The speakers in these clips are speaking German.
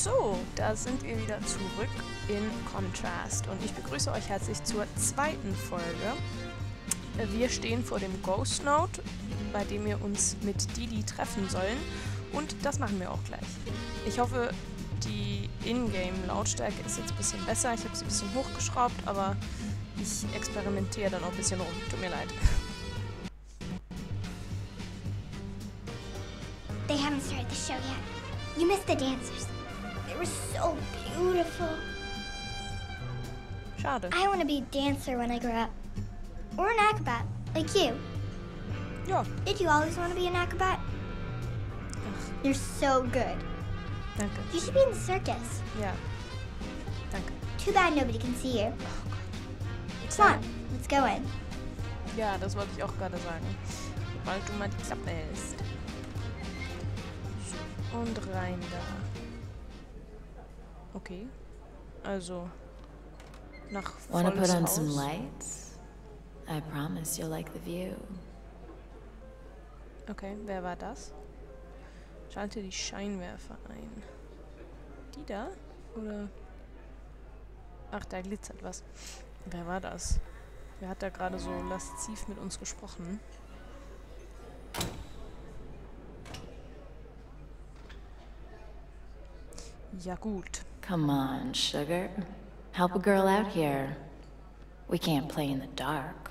So, da sind wir wieder zurück in Contrast und ich begrüße euch herzlich zur zweiten Folge. Wir stehen vor dem Ghost Note, bei dem wir uns mit Didi treffen sollen und das machen wir auch gleich. Ich hoffe, die Ingame-Lautstärke ist jetzt ein bisschen besser. Ich habe sie ein bisschen hochgeschraubt, aber ich experimentiere dann auch ein bisschen rum. Tut mir leid. They haven't started the show yet. You missed the dancers. They were so beautiful. Schade. I want to be a dancer when I grow up. Or an acrobat, like you. Yeah. Did you always want to be an acrobat? Ugh. You're so good. Danke. You should be in the circus. Yeah. Danke. Too bad nobody can see you. Oh Gott. Come on, let's go in. Ja, das wollte ich auch gerade sagen. Weil du mal die Klappe hältst. Und rein da. Okay. Also nach Wanna put on some lights? I promise you'll like the view. Okay, wer war das? Schalte die Scheinwerfer ein. Die da? Oder? Ach, da glitzert was. Wer war das? Wer hat da gerade so lasziv mit uns gesprochen? Ja, gut. Come on, sugar. Help a girl out here. We can't play in the dark.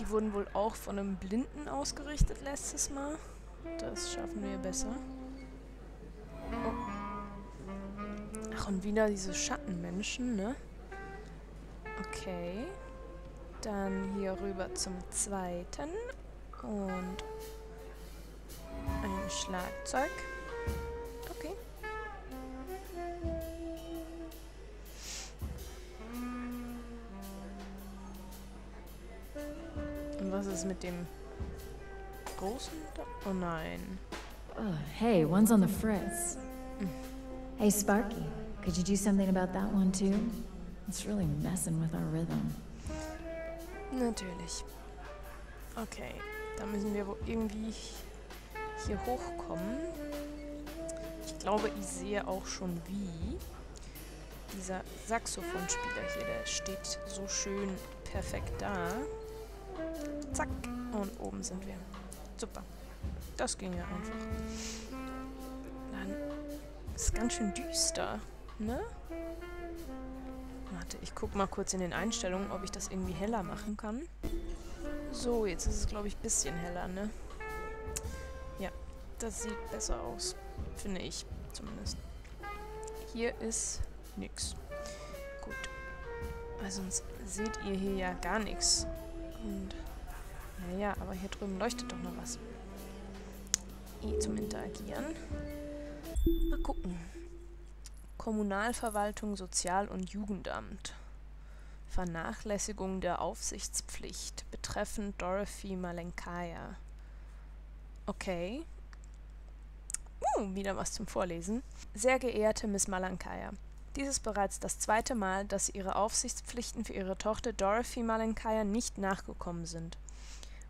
Die wurden wohl auch von einem Blinden ausgerichtet letztes Mal. Das schaffen wir besser. Oh. Ach, und wieder diese Schattenmenschen, ne? Okay. Dann hier rüber zum zweiten. Und ein Schlagzeug. Okay. Und was ist mit dem großen? Oh nein. Oh, hey, one's on the fritz. Hey, Sparky, could you do something about that one too? It's really messing with our rhythm. Natürlich. Okay, da müssen wir wohl irgendwie hier hochkommen. Ich glaube, ich sehe auch schon, wie dieser Saxophonspieler hier, der steht so schön perfekt da. Zack, und oben sind wir. Super. Das ging ja einfach. Dann ist ganz schön düster, ne? Warte, ich guck mal kurz in den Einstellungen, ob ich das irgendwie heller machen kann. So, jetzt ist es, glaube ich, ein bisschen heller, ne? Ja, das sieht besser aus. Finde ich, zumindest. Hier ist nix. Gut. Weil sonst seht ihr hier ja gar nichts. Und naja, aber hier drüben leuchtet doch noch was. Zum Interagieren. Mal gucken. Kommunalverwaltung, Sozial- und Jugendamt. Vernachlässigung der Aufsichtspflicht betreffend Dorothy Malenkaya. Okay. Wieder was zum Vorlesen. Sehr geehrte Miss Malenkaya, dies ist bereits das zweite Mal, dass Ihre Aufsichtspflichten für Ihre Tochter Dorothy Malenkaya nicht nachgekommen sind.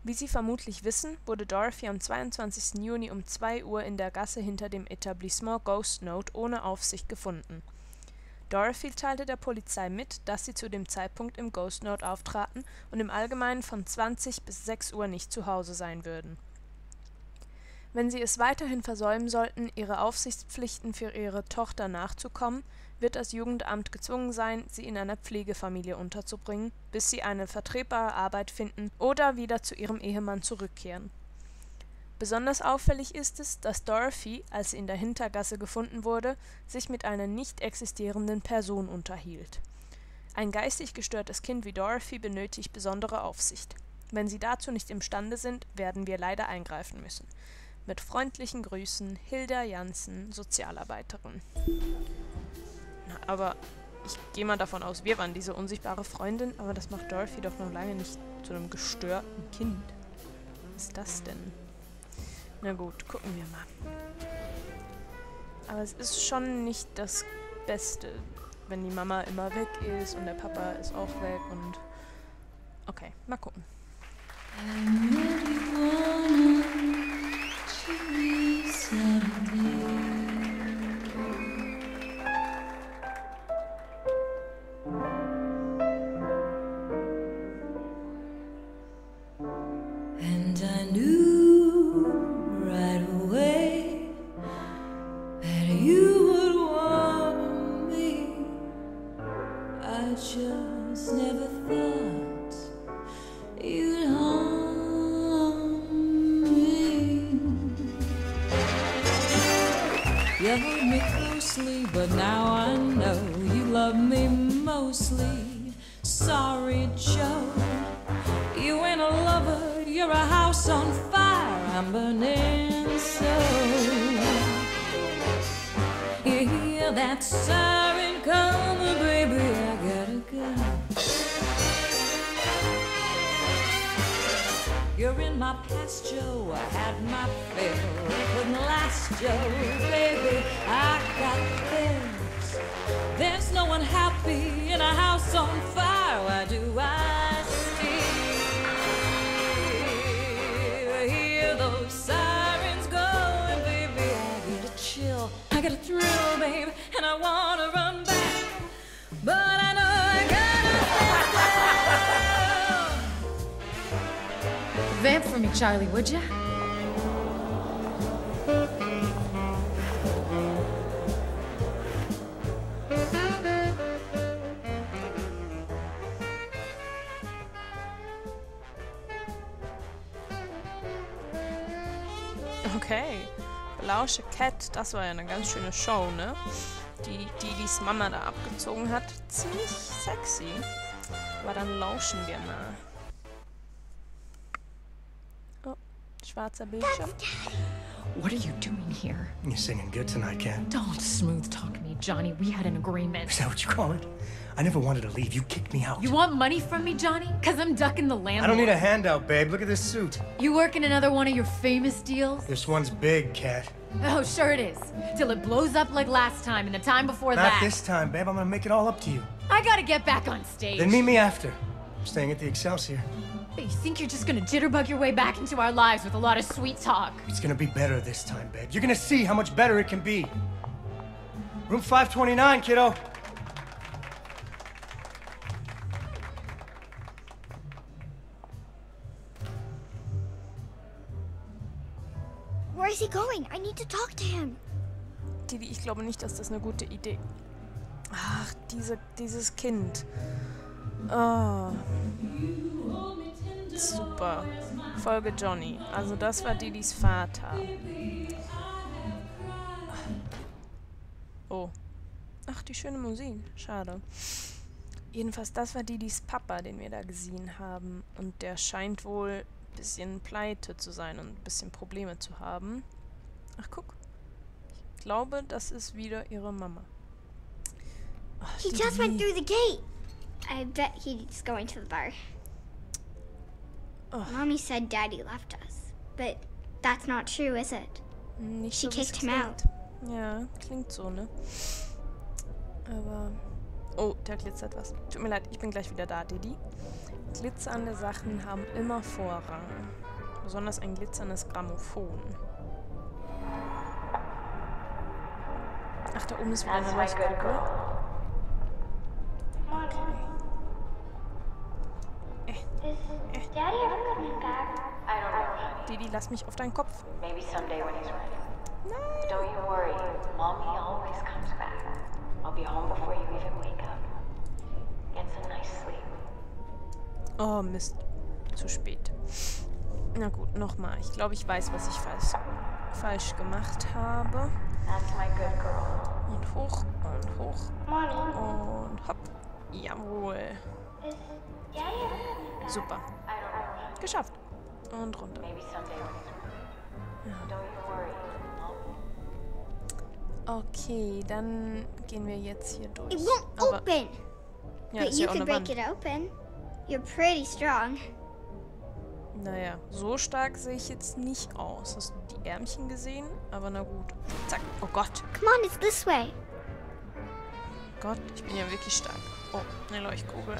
Wie Sie vermutlich wissen, wurde Dorothy am 22. Juni um 2 Uhr in der Gasse hinter dem Etablissement Ghost Note ohne Aufsicht gefunden. Dorothy teilte der Polizei mit, dass sie zu dem Zeitpunkt im Ghost Note auftraten und im Allgemeinen von 20 bis 6 Uhr nicht zu Hause sein würden. Wenn Sie es weiterhin versäumen sollten, Ihre Aufsichtspflichten für Ihre Tochter nachzukommen, wird das Jugendamt gezwungen sein, Sie in einer Pflegefamilie unterzubringen, bis Sie eine vertretbare Arbeit finden oder wieder zu Ihrem Ehemann zurückkehren. Besonders auffällig ist es, dass Dorothy, als sie in der Hintergasse gefunden wurde, sich mit einer nicht existierenden Person unterhielt. Ein geistig gestörtes Kind wie Dorothy benötigt besondere Aufsicht. Wenn Sie dazu nicht imstande sind, werden wir leider eingreifen müssen. Mit freundlichen Grüßen, Hilda Jansen, Sozialarbeiterin. Na, aber ich gehe mal davon aus, wir waren diese unsichtbare Freundin, aber das macht Dorothy doch noch lange nicht zu einem gestörten Kind. Was ist das denn? Na gut, gucken wir mal. Aber es ist schon nicht das Beste, wenn die Mama immer weg ist und der Papa ist auch weg und... Okay, mal gucken. You held me closely, but now I know you love me mostly. Sorry, Joe, you ain't a lover, you're a house on fire. I'm burning so. You hear that siren coming, baby, I gotta go. You're in my past, Joe, I had my fill. It couldn't last, Joe, baby, I got things. There's no one happy in a house on fire. Why do I still hear those sirens going, baby? I get a chill, I get a thrill, babe, and I wanna run back, but I know I gotta stand. Vamp for me, Charlie, would ya? Okay, Lausche Cat, das war ja eine ganz schöne Show, ne? Die Mama da abgezogen hat, ziemlich sexy. Aber dann lauschen wir mal. Oh, schwarzer Bildschirm. What are you doing here? You're singing good tonight, Cat. Don't smooth talk me, Johnny. We had an agreement. Is that what you call it? I never wanted to leave. You kicked me out. You want money from me, Johnny? Because I'm ducking the landlord. I don't need a handout, babe. Look at this suit. You working another one of your famous deals? This one's big, Cat. Oh, sure it is. Till it blows up like last time and the time before that. Not this time, babe. I'm gonna make it all up to you. I gotta get back on stage. Then meet me after. I'm staying at the Excelsior. But you think you're just gonna jitterbug your way back into our lives with a lot of sweet talk? It's gonna be better this time, babe. You're gonna see how much better it can be. Room 529, kiddo. Where is he going? I need to talk to him. Didi, ich glaube nicht, dass das eine gute Idee. Ach, dieses Kind. Oh. Super. Folge Johnny. Also das war Didis Vater. Oh. Ach, die schöne Musik. Schade. Jedenfalls, das war Didis Papa, den wir da gesehen haben. Und der scheint wohl ein bisschen pleite zu sein und ein bisschen Probleme zu haben. Ach, guck. Ich glaube, das ist wieder ihre Mama. Ach, Didi. He just went through the gate. I bet he's going to the bar. Oh. Mommy said Daddy left us, but that's not true, is it? Nicht She so, kicked him out. Ja, klingt so, ne? Aber... Oh, da glitzert was. Tut mir leid, ich bin gleich wieder da, Didi. Glitzernde Sachen haben immer Vorrang. Besonders ein glitzerndes Grammophon. Ach, da oben ist wieder eine Leuchtgruppe. Okay. Is Daddy ever coming back? I don't know. Didi, lass mich auf deinen Kopf. Maybe someday when he's ready. No. Don't you worry. Mommy always comes back. I'll be home before you even wake up. Get some nice sleep. Oh, Mist. Zu spät. Na gut, nochmal. Ich glaube, ich weiß, was ich falsch gemacht habe. That's my good girl. Und hoch und hoch. Mommy. Und hopp. Jawohl. Super. Geschafft. Und runter. Ja. Okay, dann gehen wir jetzt hier durch. It won't open. Ja, but you could break it open. You're pretty strong. Naja, so stark sehe ich jetzt nicht aus. Hast du die Ärmchen gesehen? Aber na gut. Zack. Oh Gott. Come on, it's this way. Gott, ich bin ja wirklich stark. Oh, eine Leuchtkugel.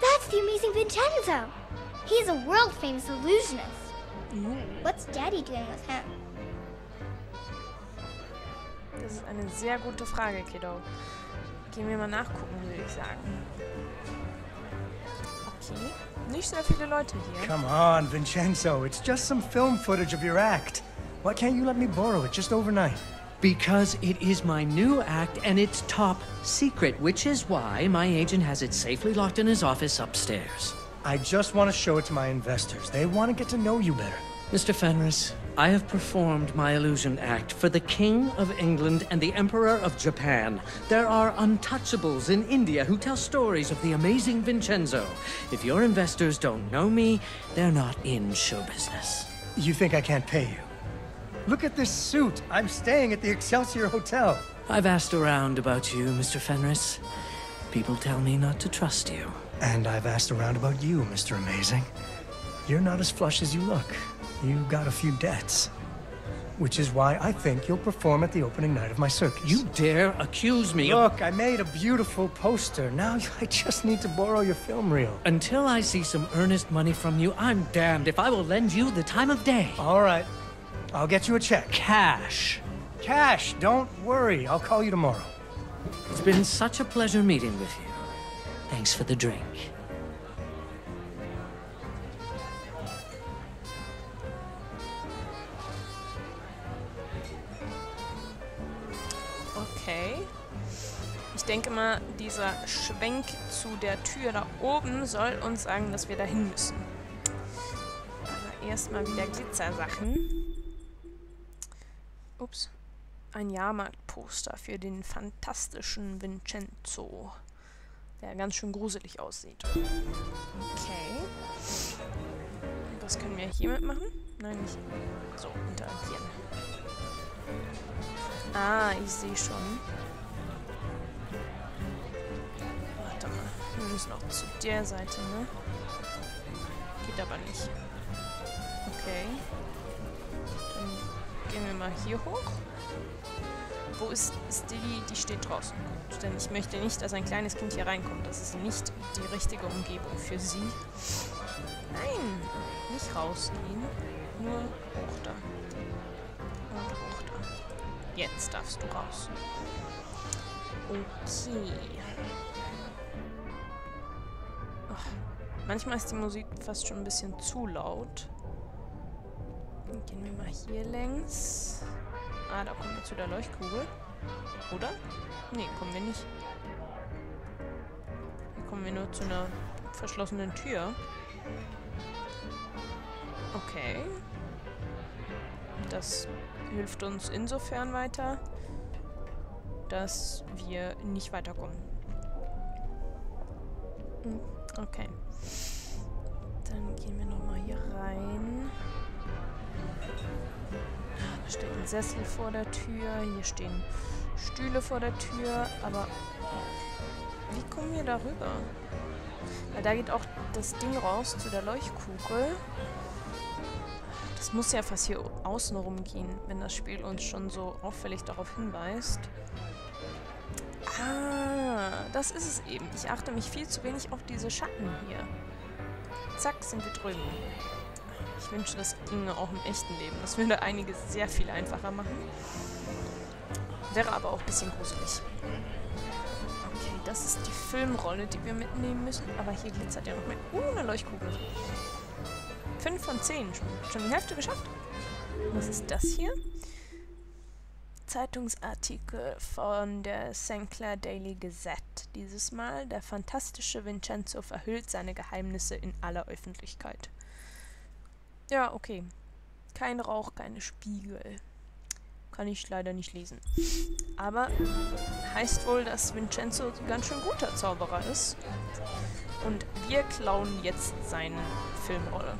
That's the amazing Vincenzo. He's a world-famous illusionist. Mm. What's Daddy doing with him? Das ist eine sehr gute Frage, Kiddo. Gehen wir mal nachgucken, würde ich sagen. Okay. Nicht sehr viele Leute hier. Come on, Vincenzo. It's just some film footage of your act. Why can't you let me borrow it just overnight? Because it is my new act and it's top secret, which is why my agent has it safely locked in his office upstairs. I just want to show it to my investors. They want to get to know you better. Mr. Fenris, I have performed my illusion act for the King of England and the Emperor of Japan. There are untouchables in India who tell stories of the amazing Vincenzo. If your investors don't know me, they're not in show business. You think I can't pay you? Look at this suit. I'm staying at the Excelsior Hotel. I've asked around about you, Mr. Fenris. People tell me not to trust you. And I've asked around about you, Mr. Amazing. You're not as flush as you look. You got a few debts. Which is why I think you'll perform at the opening night of my circus. You dare accuse me? Look, I made a beautiful poster. Now I just need to borrow your film reel. Until I see some earnest money from you, I'm damned if I will lend you the time of day. All right. I'll get you a check. Cash. Cash, don't worry. I'll call you tomorrow. It's been such a pleasure meeting with you. Thanks for the drink. Okay. Ich denke mal, dieser Schwenk zu der Tür da oben soll uns sagen, dass wir dahin müssen. Aber erstmal wieder Glitzersachen. Ups. Ein Jahrmarktposter für den fantastischen Vincenzo, der ganz schön gruselig aussieht. Okay. Was können wir hiermit machen? Nein, nicht. So, interagieren. Ah, ich sehe schon. Warte mal. Wir müssen auch zu der Seite, ne? Geht aber nicht. Okay. Dann gehen wir mal hier hoch. Wo ist die steht draußen. Gut, denn ich möchte nicht, dass ein kleines Kind hier reinkommt. Das ist nicht die richtige Umgebung für sie. Nein, nicht rausgehen. Nur hoch da. Und hoch da. Jetzt darfst du raus. Okay. Ach, manchmal ist die Musik fast schon ein bisschen zu laut. Dann gehen wir mal hier längs. Ah, da kommen wir zu der Leuchtkugel. Oder? Nee, kommen wir nicht. Da kommen wir nur zu einer verschlossenen Tür. Okay. Das hilft uns insofern weiter, dass wir nicht weiterkommen. Okay. Dann gehen wir nochmal hier rein. Da steht ein Sessel vor der Tür, hier stehen Stühle vor der Tür, aber wie kommen wir da rüber? Weil da geht auch das Ding raus zu der Leuchtkugel. Das muss ja fast hier außen rum gehen, wenn das Spiel uns schon so auffällig darauf hinweist. Ah, das ist es eben. Ich achte mich viel zu wenig auf diese Schatten hier. Zack, sind wir drüben. Ich wünsche, das ginge auch im echten Leben. Das würde einiges sehr viel einfacher machen. Wäre aber auch ein bisschen gruselig. Okay, das ist die Filmrolle, die wir mitnehmen müssen. Aber hier glitzert ja noch mehr. Eine Leuchtkugel. 5 von 10. Schon die Hälfte geschafft. Was ist das hier? Zeitungsartikel von der St. Clair Daily Gazette. Dieses Mal, der fantastische Vincenzo verhüllt seine Geheimnisse in aller Öffentlichkeit. Ja, okay. Kein Rauch, keine Spiegel. Kann ich leider nicht lesen. Aber heißt wohl, dass Vincenzo ein ganz schön guter Zauberer ist. Und wir klauen jetzt seine Filmrolle.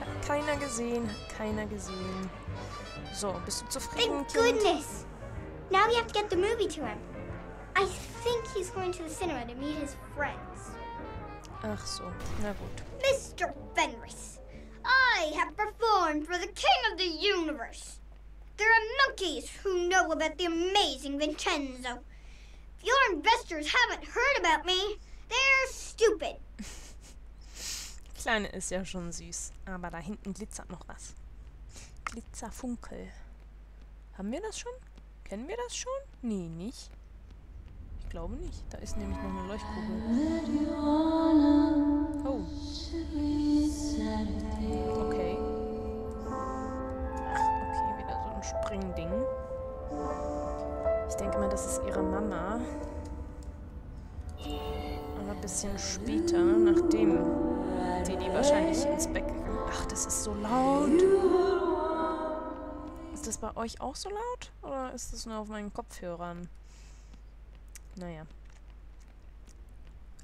Hat keiner gesehen, hat keiner gesehen. So, bist du zufrieden, Kind? Thank goodness! Now we have to get the movie to him. I think he's going to the cinema to meet his friends. Ach so, na gut. Mr. Fenris, I have performed for the King of the Universe. There are monkeys who know about the amazing Vincenzo. If your investors haven't heard about me, they're stupid. Kleine ist ja schon süß, aber da hinten glitzert noch was. Glitzerfunkel. Haben wir das schon? Kennen wir das schon? Nee, nicht. Ich glaube nicht. Da ist nämlich noch eine Leuchtkugel. Oh. Okay. Ach, okay, wieder so ein Springding. Ich denke mal, das ist ihre Mama. Aber bisschen später, nachdem die wahrscheinlich ins Bett gegangen sind. Ach, das ist so laut. Ist das bei euch auch so laut? Oder ist das nur auf meinen Kopfhörern? Naja.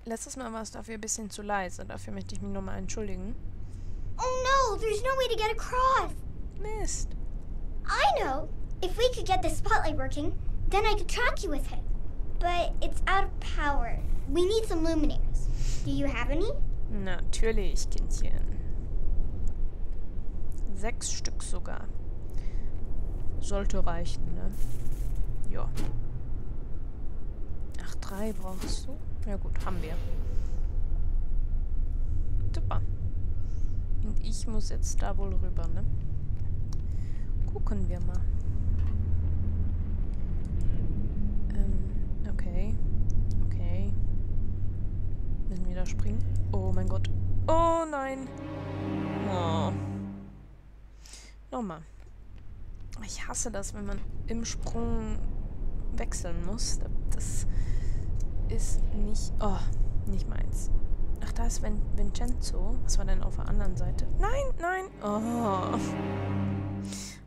Letztes Mal war es dafür ein bisschen zu leise. Dafür möchte ich mich nochmal entschuldigen. Oh no, there's no way to get across. Mist. I know. If we could get the spotlight working, then I could track you with it. But it's out of power. We need some luminaires. Do you have any? Natürlich, Kindchen. 6 Stück sogar. Sollte reichen, ne? Ja. Ach, 3 brauchst du? Ja gut, haben wir. Super. Und ich muss jetzt da wohl rüber, ne? Gucken wir mal. Okay. Okay. Müssen wir da springen? Oh mein Gott. Oh nein. Oh. Nochmal. Ich hasse das, wenn man im Sprung wechseln muss. Das ist nicht... Oh, nicht meins. Ach, da ist Vincenzo. Was war denn auf der anderen Seite? Nein, nein. Oh.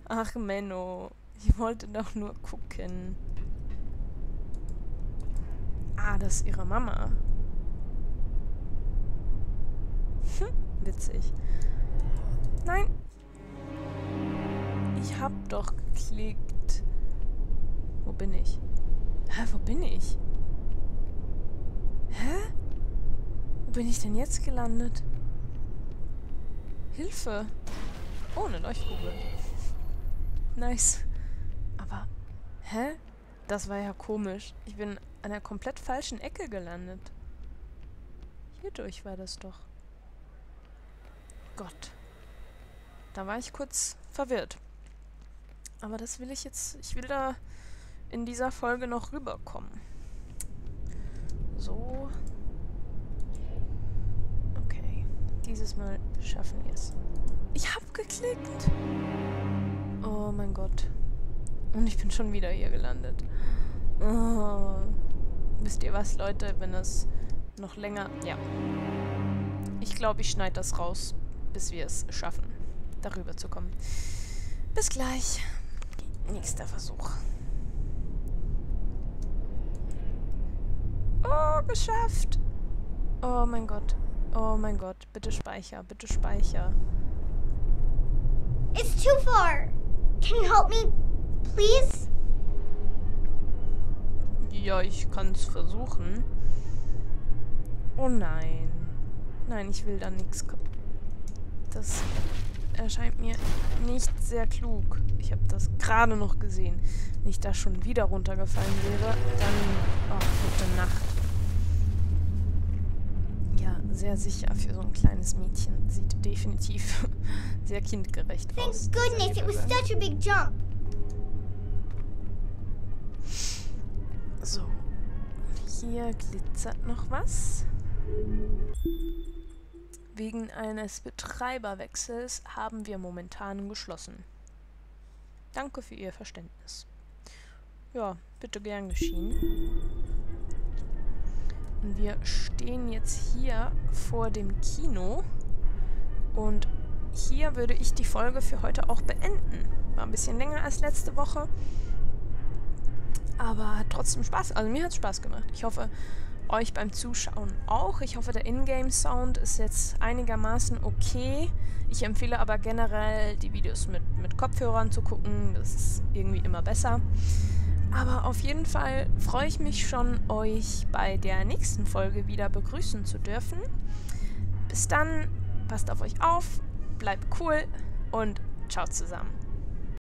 Ach, Menno. Ich wollte doch nur gucken. Ah, das ist ihre Mama. Hm, witzig. Nein. Ich hab doch geklickt. Wo bin ich? Hä, wo bin ich? Hä? Wo bin ich denn jetzt gelandet? Hilfe. Oh, eine Leuchtkugel. Nice. Aber, hä? Das war ja komisch. Ich bin an einer komplett falschen Ecke gelandet. Hierdurch war das doch. Gott. Da war ich kurz verwirrt. Aber das will ich jetzt... Ich will da in dieser Folge noch rüberkommen. So. Okay. Dieses Mal schaffen wir es. Ich hab geklickt! Oh mein Gott. Und ich bin schon wieder hier gelandet. Oh. Wisst ihr was, Leute? Wenn das noch länger... Ja. Ich glaube, ich schneide das raus, bis wir es schaffen, darüber zu kommen. Bis gleich. Nächster Versuch. Oh, geschafft! Oh mein Gott. Oh mein Gott. Bitte speicher. Bitte speicher. It's too far. Can you help me, please? Ja, ich kann es versuchen. Oh nein. Nein, ich will da nichts kaputt. Das erscheint mir nicht sehr klug. Ich habe das gerade noch gesehen. Wenn ich da schon wieder runtergefallen wäre, dann... Oh, gute Nacht. Ja, sehr sicher für so ein kleines Mädchen. Sieht definitiv sehr kindgerecht aus. Thank goodness, it was such a big jump. So, hier glitzert noch was. Wegen eines Betreiberwechsels haben wir momentan geschlossen. Danke für Ihr Verständnis. Ja, bitte gern geschehen. Und wir stehen jetzt hier vor dem Kino. Und hier würde ich die Folge für heute auch beenden. War ein bisschen länger als letzte Woche. Aber hat trotzdem Spaß. Also mir hat es Spaß gemacht. Ich hoffe, euch beim Zuschauen auch. Ich hoffe, der Ingame-Sound ist jetzt einigermaßen okay. Ich empfehle aber generell, die Videos mit Kopfhörern zu gucken. Das ist irgendwie immer besser. Aber auf jeden Fall freue ich mich schon, euch bei der nächsten Folge wieder begrüßen zu dürfen. Bis dann, passt auf euch auf, bleibt cool und ciao zusammen.